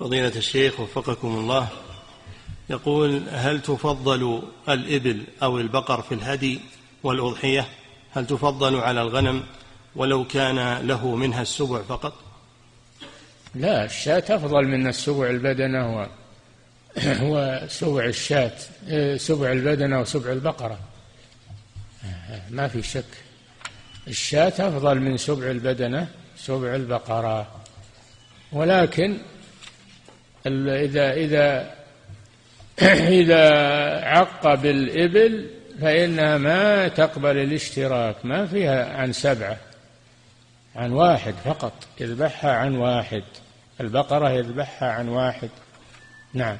فضيلة الشيخ وفقكم الله، يقول: هل تفضل الإبل أو البقر في الهدي والأضحية؟ هل تفضل على الغنم ولو كان له منها السبع فقط؟ لا، الشاة أفضل من السبع البدنة وسبع الشاة، سبع البدنة وسبع البقرة، ما في شك. الشاة أفضل من سبع البدنة سبع البقرة، ولكن إذا عق بالإبل فإنها ما تقبل الاشتراك، ما فيها عن سبعة، عن واحد فقط، يذبحها عن واحد. البقرة يذبحها عن واحد. نعم.